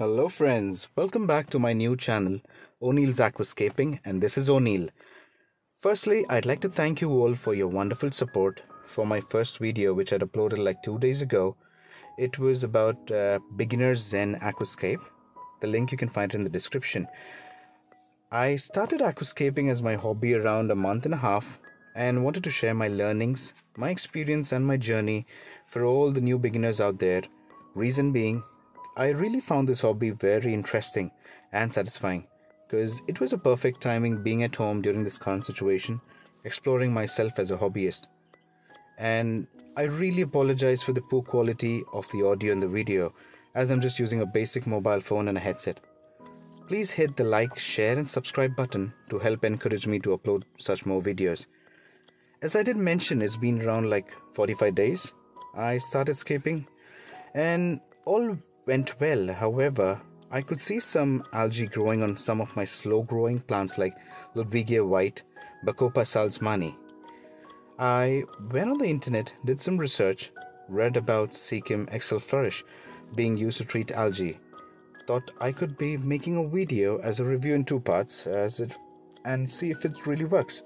Hello friends, welcome back to my new channel O'Neil's Aquascaping, and this is O'Neill. Firstly, I'd like to thank you all for your wonderful support for my first video, which I'd uploaded like 2 days ago. It was about beginner's zen aquascape. The link you can find in the description. I started aquascaping as my hobby around a month and a half and wanted to share my learnings, my experience and my journey for all the new beginners out there. Reason being, I really found this hobby very interesting and satisfying because it was a perfect timing being at home during this current situation, exploring myself as a hobbyist. And I really apologize for the poor quality of the audio in the video, as I'm just using a basic mobile phone and a headset. Please hit the like, share and subscribe button to help encourage me to upload such more videos. As I did mention, it's been around like 45 days I started scaping and all went well. However, I could see some algae growing on some of my slow growing plants like Ludwigia white, Bacopa salzmannii. I went on the internet, did some research, read about Seachem Excel Flourish being used to treat algae. Thought I could be making a video as a review in 2 parts and see if it really works.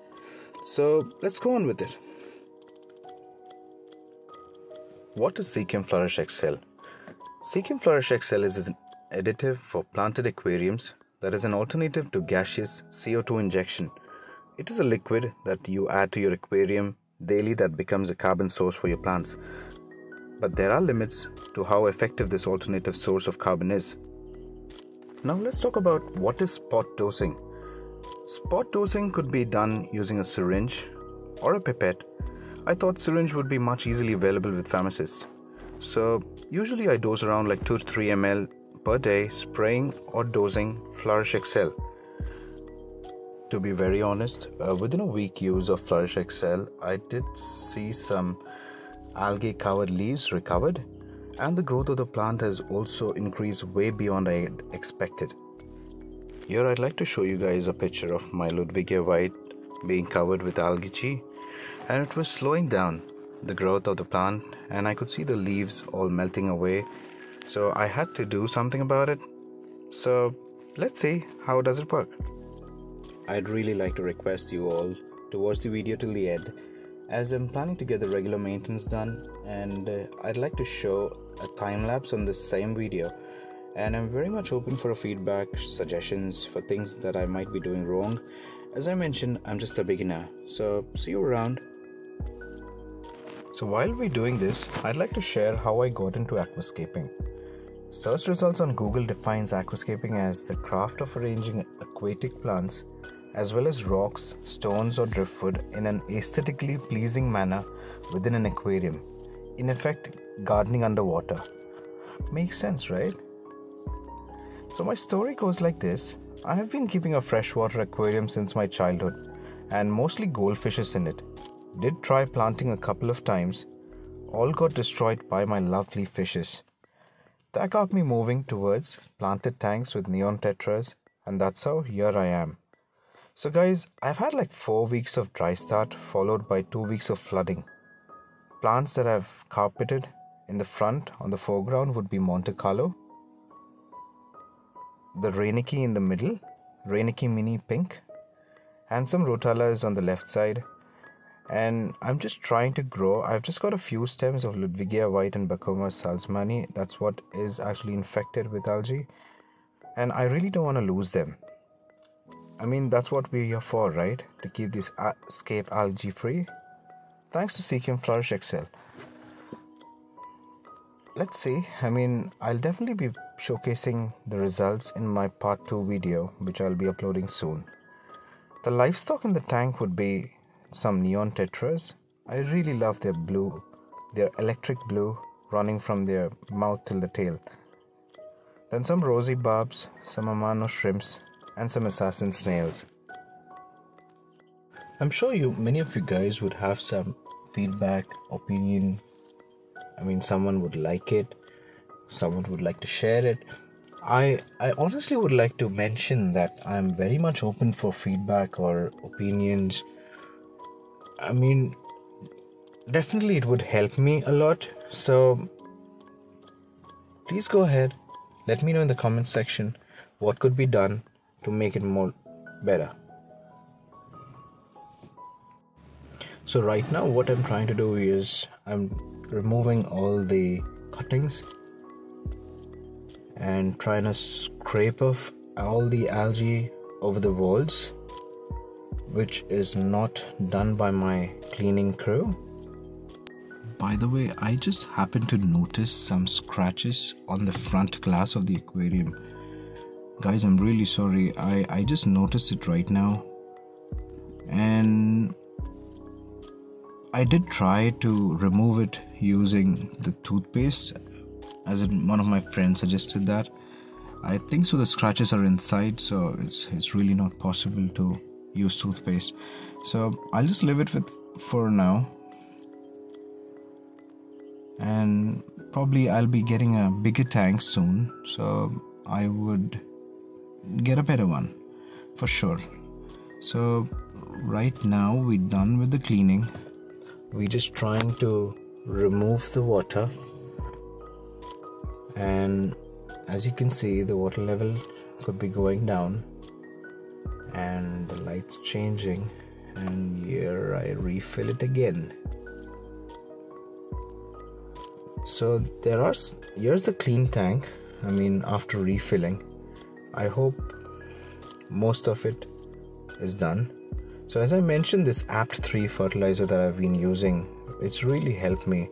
So let's go on with it. What is Seachem Flourish Excel? Seachem Flourish Excel is an additive for planted aquariums that is an alternative to gaseous CO2 injection. It is a liquid that you add to your aquarium daily that becomes a carbon source for your plants. But there are limits to how effective this alternative source of carbon is. Now let's talk about what is spot dosing. Spot dosing could be done using a syringe or a pipette. I thought syringe would be much easily available with pharmacists. So usually I dose around like 2 to 3 ml per day spraying or dosing Flourish Excel. To be very honest, within a week use of Flourish Excel, I did see some algae covered leaves recovered and the growth of the plant has also increased way beyond I had expected. Here I'd like to show you guys a picture of my Ludwigia white being covered with algae, and it was slowing down the growth of the plant and I could see the leaves all melting away, so I had to do something about it. So let's see how does it work. I'd really like to request you all to watch the video till the end, as I'm planning to get the regular maintenance done, and I'd like to show a time lapse on this same video, and I'm very much open for feedback, suggestions for things that I might be doing wrong. As I mentioned, I'm just a beginner, so see you around. So while we're doing this, I'd like to share how I got into aquascaping. Search results on Google defines aquascaping as the craft of arranging aquatic plants as well as rocks, stones or driftwood in an aesthetically pleasing manner within an aquarium. In effect, gardening underwater. Makes sense, right? So my story goes like this. I have been keeping a freshwater aquarium since my childhood and mostly goldfishes in it. Did try planting a couple of times. All got destroyed by my lovely fishes. That got me moving towards planted tanks with neon tetras, and that's how here I am. So guys, I've had like 4 weeks of dry start followed by 2 weeks of flooding. Plants that I've carpeted in the front on the foreground would be Monte Carlo, the Rainicky in the middle, Rainicky mini pink, and some Rotalas on the left side. And I'm just trying to grow. I've just got a few stems of Ludwigia white and Bacopa salzmannii. That's what is actually infected with algae. And I really don't want to lose them. I mean, that's what we're here for, right? To keep this scape algae free. Thanks to Seachem Flourish Excel. Let's see. I mean, I'll definitely be showcasing the results in my part 2 video, which I'll be uploading soon. The livestock in the tank would be some neon tetras. I really love their blue, their electric blue running from their mouth till the tail. Then some rosy barbs, some amano shrimps, and some assassin snails. I'm sure many of you guys would have some feedback, opinion. I mean, someone would like it, someone would like to share it. I honestly would like to mention that I'm very much open for feedback or opinions. I mean, definitely it would help me a lot. So please go ahead, Let me know in the comments section what could be done to make it more better. So right now what I'm trying to do is I'm removing all the cuttings and trying to scrape off all the algae over the walls, which is not done by my cleaning crew. By the way, I just happened to notice some scratches on the front glass of the aquarium. Guys, I'm really sorry. I just noticed it right now, and I did try to remove it using the toothpaste, as one of my friends suggested that. I think so the scratches are inside, so it's really not possible to use toothpaste. So I'll just leave it with for now, and probably I'll be getting a bigger tank soon, so I would get a better one for sure. So right now we're done with the cleaning. We're just trying to remove the water, and as you can see the water level could be going down and the light's changing, and here I refill it again. So here's the clean tank, I mean after refilling. I hope most of it is done. So as I mentioned, this Apt3 fertilizer that I've been using, it's really helped me.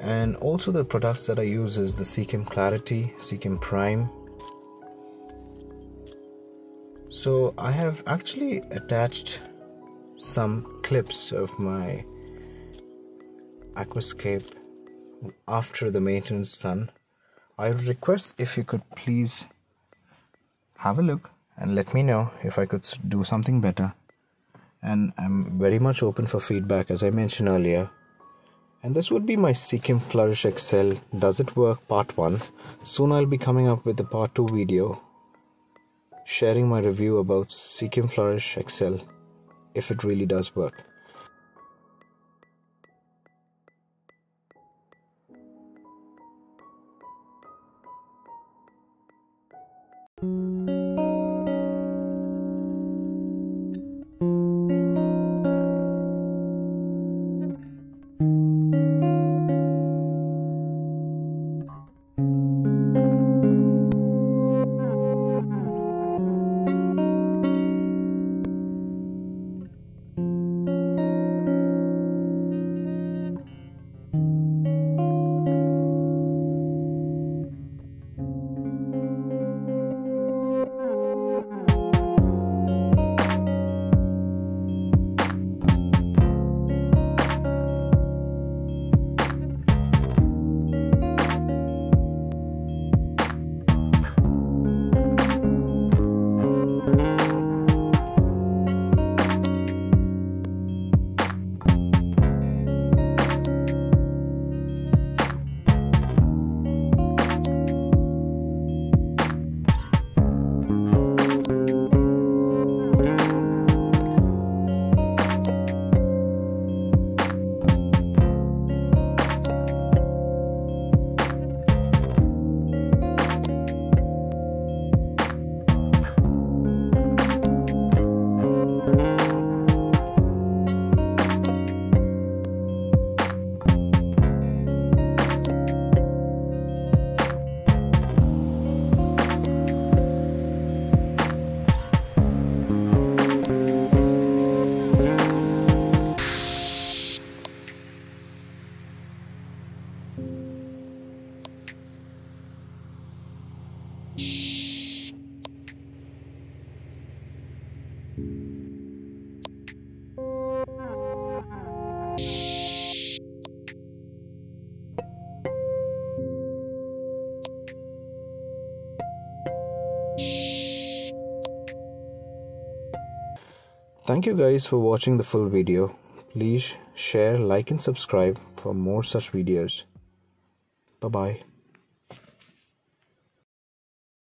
And also the products that I use is the Seachem Clarity, Seachem Prime. So I have actually attached some clips of my aquascape after the maintenance done. I request if you could please have a look and let me know if I could do something better. And I'm very much open for feedback, as I mentioned earlier. And this would be my Seachem Flourish Excel Does It Work Part 1. Soon I'll be coming up with a Part 2 video sharing my review about Seachem Flourish Excel, if it really does work. Thank you guys for watching the full video. Please share, like and subscribe for more such videos. Bye bye.